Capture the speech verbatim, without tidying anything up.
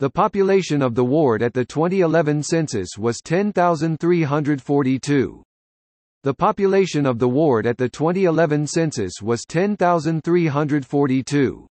The population of the ward at the twenty eleven census was ten thousand three hundred forty-two. The population of the ward at the twenty eleven census was ten thousand three hundred forty-two.